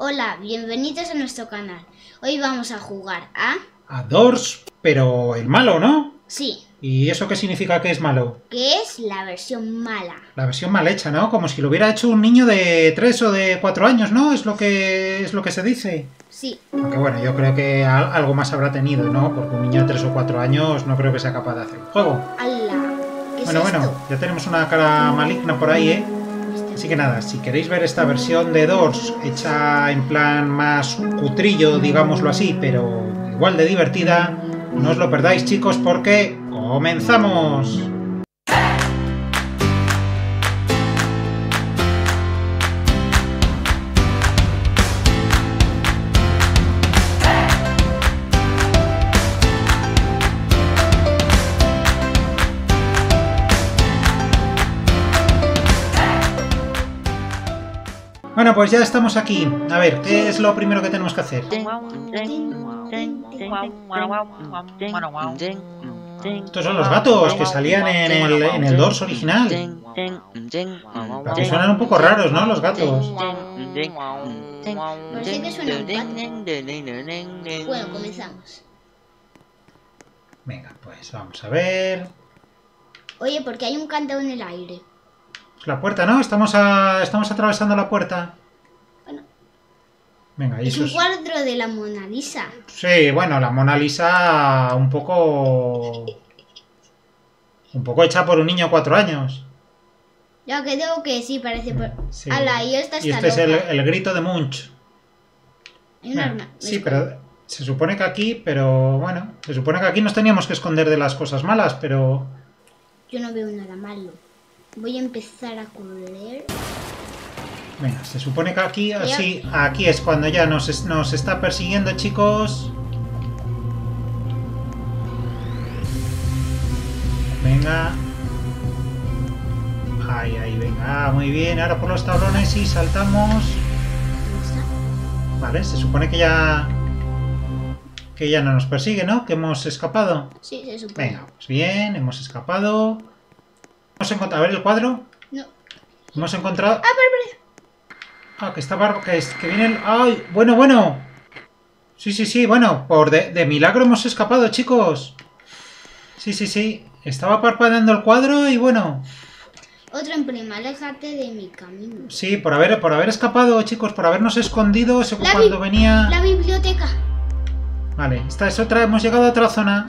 Hola, bienvenidos a nuestro canal. Hoy vamos a jugar a Doors, pero el malo, ¿no? Sí. ¿Y eso qué significa que es malo? Que es la versión mala. La versión mal hecha, ¿no? Como si lo hubiera hecho un niño de 3 o de 4 años, ¿no? Es lo que se dice. Sí. Aunque bueno, yo creo que algo más habrá tenido, ¿no? Porque un niño de 3 o 4 años no creo que sea capaz de hacer un juego. ¡Hala! Bueno, ya tenemos una cara maligna por ahí, ¿eh? Así que nada, si queréis ver esta versión de Doors hecha en plan más cutrillo, digámoslo así, pero igual de divertida, no os lo perdáis, chicos, porque ¡comenzamos! Bueno, pues ya estamos aquí. A ver, ¿qué es lo primero que tenemos que hacer? Estos son los gatos que salían en el Doors original. Pero que suenan un poco raros, ¿no? Los gatos. Parece que suenan gatos. Bueno, comenzamos. Venga, pues vamos a ver. Oye, porque hay un candado en el aire. La puerta, ¿no? Estamos atravesando la puerta. Bueno. Venga, es un cuadro de la Mona Lisa. Sí, bueno, la Mona Lisa un poco hecha por un niño de 4 años. Ya que digo que sí, parece por... Sí. Ala, y esta está loca. Este es el grito de Munch. Hay un arma. Sí, pero se supone que aquí, pero bueno, se supone que aquí nos teníamos que esconder de las cosas malas, pero... Yo no veo nada malo. Voy a empezar a correr. Venga, se supone que aquí, así, aquí es cuando ya nos está persiguiendo, chicos. Venga. Ahí, venga, muy bien. Ahora por los tablones y saltamos. Vale, se supone que ya... Que ya no nos persigue, ¿no? Que hemos escapado. Sí, se supone. Venga, pues bien, hemos escapado. ¿Hemos encontrado? A ver el cuadro. No. Hemos encontrado. Ah, que está barba. Que viene el. ¡Ay! Bueno. Sí. Bueno, por de milagro hemos escapado, chicos. Sí. Estaba parpadeando el cuadro y bueno. Otro en prima, aléjate de mi camino. Sí, por haber escapado, chicos, por habernos escondido cuando venía. La biblioteca. Vale, esta es otra. Hemos llegado a otra zona.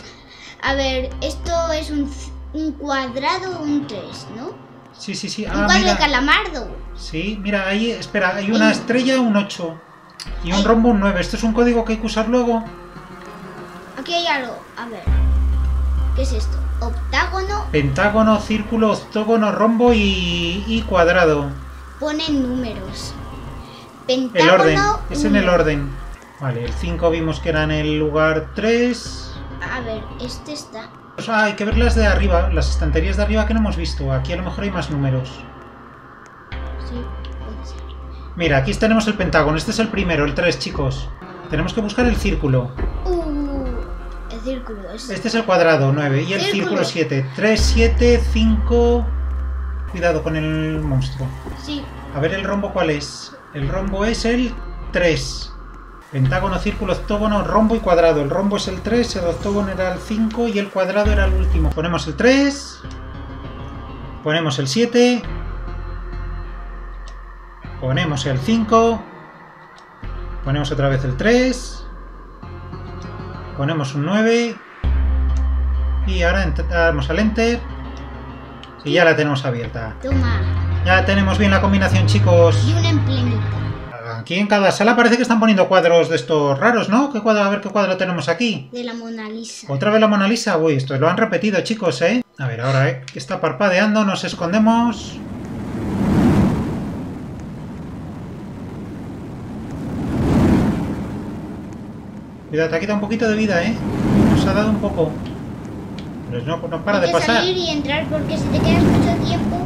A ver, esto es un cuadrado, un 3, ¿no? Sí. Un cuadro de calamardo. Sí, mira, ahí, espera, hay una estrella, un 8. Y un rombo, un 9. Esto es un código que hay que usar luego. Aquí hay algo, a ver. ¿Qué es esto? Octágono. Pentágono, círculo, octógono, rombo y cuadrado. Ponen números. Pentágono. El orden, es en el orden. Vale, el 5 vimos que era en el lugar 3. A ver, este está... hay que ver las de arriba, las estanterías de arriba que no hemos visto. Aquí a lo mejor hay más números. Sí, puede ser. Mira, aquí tenemos el pentágono. Este es el primero, el 3, chicos. Tenemos que buscar el círculo. El círculo es... Este es el cuadrado, 9. Y el círculo 7. 3, 7, 5... Cuidado con el monstruo. Sí. A ver el rombo cuál es. El rombo es el 3. Pentágono, círculo, octógono, rombo y cuadrado. El rombo es el 3, el octógono era el 5 y el cuadrado era el último. Ponemos el 3. Ponemos el 7. Ponemos el 5. Ponemos otra vez el 3. Ponemos un 9. Y ahora damos al Enter. Y ya la tenemos abierta. Toma. Ya tenemos bien la combinación, chicos. Y un emplenito. Aquí en cada sala parece que están poniendo cuadros de estos raros, ¿no? ¿Qué cuadro? A ver qué cuadro tenemos aquí. De la Mona Lisa. ¿Otra vez la Mona Lisa? Uy, esto lo han repetido, chicos, ¿eh? A ver, ahora, ¿eh? Está parpadeando, nos escondemos. Cuidado, te ha quitado un poquito de vida, ¿eh? Nos ha dado un poco. Pero no para de pasar. Hay que salir y entrar porque si te quedas mucho tiempo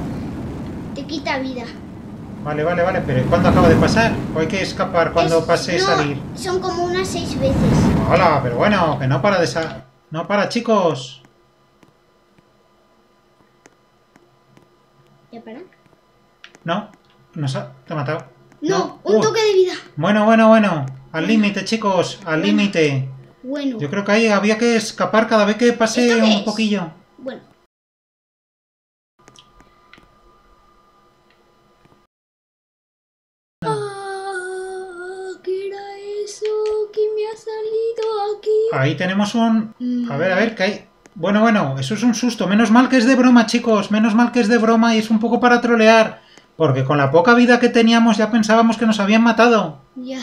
te quita vida. Vale, pero ¿cuándo acaba de pasar? ¿O hay que escapar cuando pase salir? Son como unas 6 veces. Hola, pero bueno, que no para de salir. No para, chicos. ¿Ya para? No, nos ha matado. No, un toque de vida. Bueno. Al límite, chicos. Al límite. Bueno. Yo creo que ahí había que escapar cada vez que pase un poquillo. Bueno. ¿Qué era eso que me ha salido aquí? Ahí tenemos un... A ver, ¿qué hay? Bueno, eso es un susto. Menos mal que es de broma, chicos. Menos mal que es de broma y es un poco para trolear. Porque con la poca vida que teníamos ya pensábamos que nos habían matado. Ya.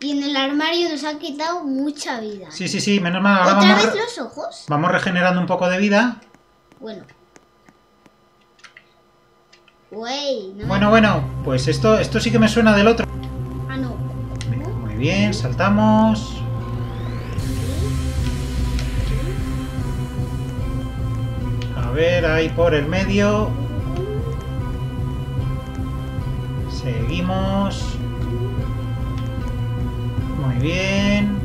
Y en el armario nos han quitado mucha vida. Sí, menos mal. Ahora ¿otra vez los ojos? Vamos regenerando un poco de vida. Bueno. Uy, no. Bueno, pues esto sí que me suena del otro. Ah, no. Muy bien, saltamos. A ver, ahí por el medio. Seguimos. Muy bien.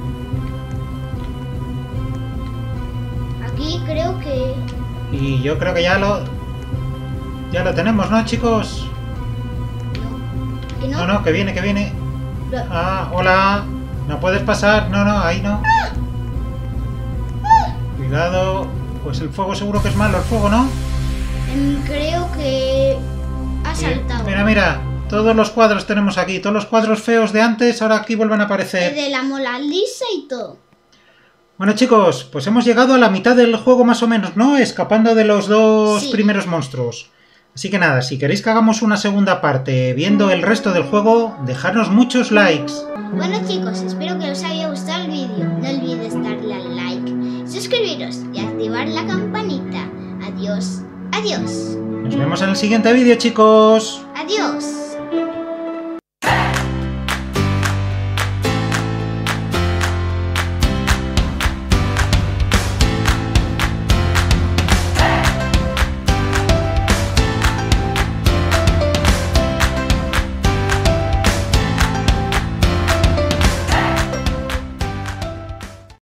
Aquí creo que... Y yo creo que ya lo tenemos, ¿no, chicos? No. ¿Que no? No, que viene. Ah, hola. No puedes pasar. No, ahí no. Cuidado. Pues el fuego seguro que es malo, el fuego, ¿no? Creo que... ha saltado. Mira. Todos los cuadros tenemos aquí. Todos los cuadros feos de antes, ahora aquí vuelven a aparecer. De la Mona Lisa y todo. Bueno, chicos, pues hemos llegado a la mitad del juego más o menos, ¿no? Escapando de los dos primeros monstruos. Así que nada, si queréis que hagamos una segunda parte viendo el resto del juego, dejadnos muchos likes. Bueno, chicos, espero que os haya gustado el vídeo. No olvidéis darle al like, suscribiros y activar la campanita. Adiós. Nos vemos en el siguiente vídeo, chicos. Adiós.